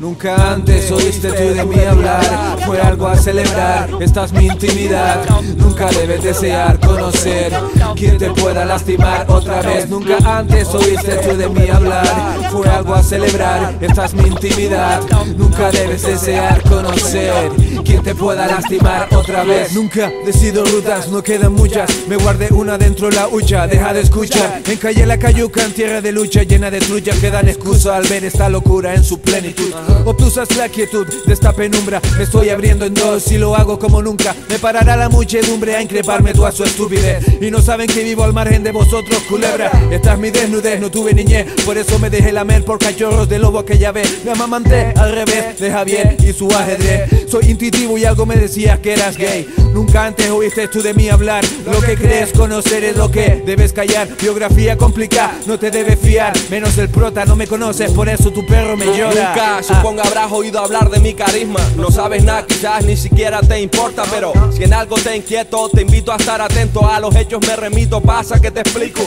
Nunca antes oíste tú de mí hablar, fue algo a celebrar, esta es mi intimidad. Nunca debes desear conocer quien te pueda lastimar otra vez. Nunca antes oíste tú de mí hablar, fue algo a celebrar, esta es mi intimidad. Nunca debes desear conocer quien te pueda lastimar otra vez. Nunca decido rutas, no quedan muchas, me guardé una dentro la hucha, deja de escuchar. En calle La Cayuca, en tierra de lucha, llena de truchas que dan excusa al ver esta locura en su plenitud. Obtusas la quietud de esta penumbra, me estoy abriendo en dos y lo hago como nunca. Me parará la muchedumbre a increparme toda su estupidez, y no saben que vivo al margen de vosotros, culebra. Esta es mi desnudez, no tuve niñez, por eso me dejé lamer por cachorros de lobo que ya ve. Me amamanté al revés de Javier y su ajedrez. Soy intuitivo y algo me decías que eras gay. Nunca antes oíste tú de mí hablar, lo que crees conocer es lo que debes callar. Biografía complicada, no te debes fiar, menos el prota, no me conoces, por eso tu perro me llora. Nunca, supongo habrás oído hablar de mi carisma, no sabes nada, quizás ni siquiera te importa, pero si en algo te inquieto, te invito a estar atento, a los hechos me remito, pasa que te explico.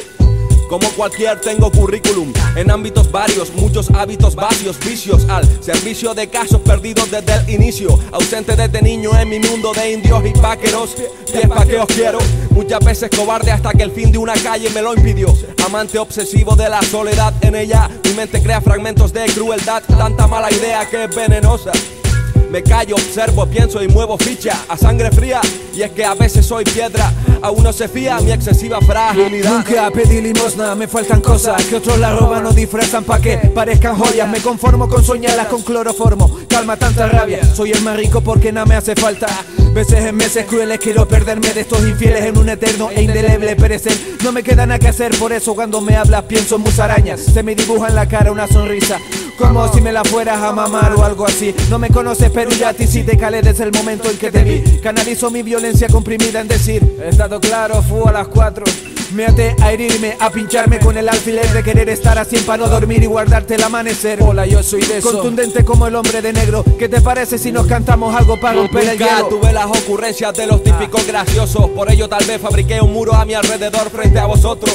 Como cualquier tengo currículum, en ámbitos varios, muchos hábitos vacíos, vicios al servicio de casos perdidos desde el inicio, ausente desde niño en mi mundo de indios y vaqueros, 10 paqueos quiero, muchas veces cobarde hasta que el fin de una calle me lo impidió, amante obsesivo de la soledad, en ella mi mente crea fragmentos de crueldad, tanta mala idea que es venenosa. Me callo, observo, pienso y muevo ficha a sangre fría, y es que a veces soy piedra, aún no se fía mi excesiva fragilidad. Nunca pedí limosna, me faltan cosas que otros la roban o disfrazan pa' que parezcan joyas. Me conformo con soñarlas con cloroformo, calma tanta rabia. Soy el más rico porque nada me hace falta. Veces en meses crueles quiero perderme de estos infieles en un eterno e indeleble perecer. No me queda nada que hacer, por eso cuando me hablas pienso en musarañas. Se me dibuja en la cara una sonrisa, como si me la fueras a mamar o algo así. No me conoces pero ya a ti sí te calé desde el momento en que te vi. Canalizo mi violencia comprimida en decir, he estado claro, fue a las 4. Me até a herirme, a pincharme con el alfiler de querer estar así para no dormir y guardarte el amanecer. Hola, yo soy de eso. Contundente como el hombre de negro. ¿Qué te parece si nos cantamos algo para romper el hielo? Nunca tuve las ocurrencias de los típicos graciosos, por ello tal vez fabriqué un muro a mi alrededor frente a vosotros.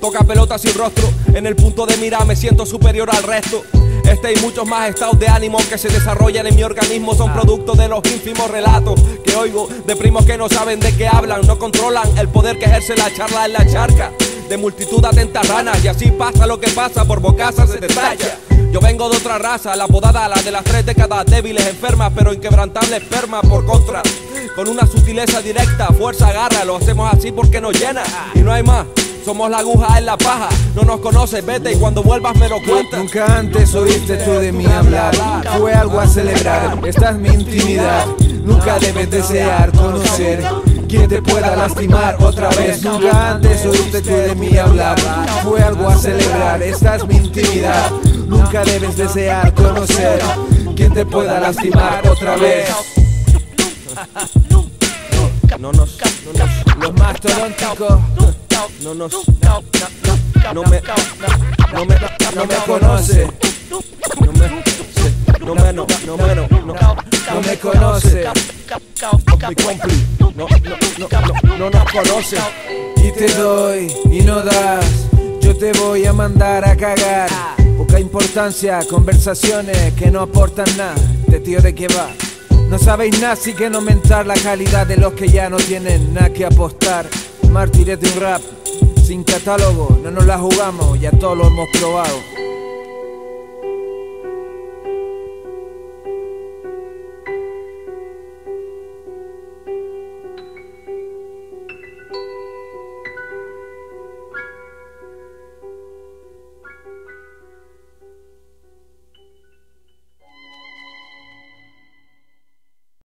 Toca pelota sin rostro, en el punto de mira me siento superior al resto. Este y muchos más estados de ánimo que se desarrollan en mi organismo son producto de los ínfimos relatos que oigo de primos que no saben de qué hablan, no controlan el poder que ejerce la charla en la charca de multitud atenta ranas, y así pasa lo que pasa, por bocaza se detalla. Yo vengo de otra raza, la apodada, la de las 3 décadas, débiles, enfermas, pero inquebrantables, perma por contra, con una sutileza directa, fuerza, garra, lo hacemos así porque nos llena y no hay más. Somos la aguja en la paja, no nos conoces, vete y cuando vuelvas me lo cuentas. Nunca antes oíste tú de mí hablar, fue algo a celebrar, esta es mi intimidad. Nunca debes desear conocer quien te pueda lastimar otra vez. Nunca antes oíste tú de mí hablar, fue algo a celebrar, esta es mi intimidad. Nunca debes desear conocer quien te pueda lastimar otra vez. Los más torónticos No me conoce. Y te doy y no das, yo te voy a mandar a cagar. Poca importancia, conversaciones que no aportan nada. De tío de qué va, no sabéis nada, así que no aumentar la calidad de los que ya no tienen nada que apostar. Mártires de un rap sin catálogo, no nos la jugamos, ya todo lo hemos probado.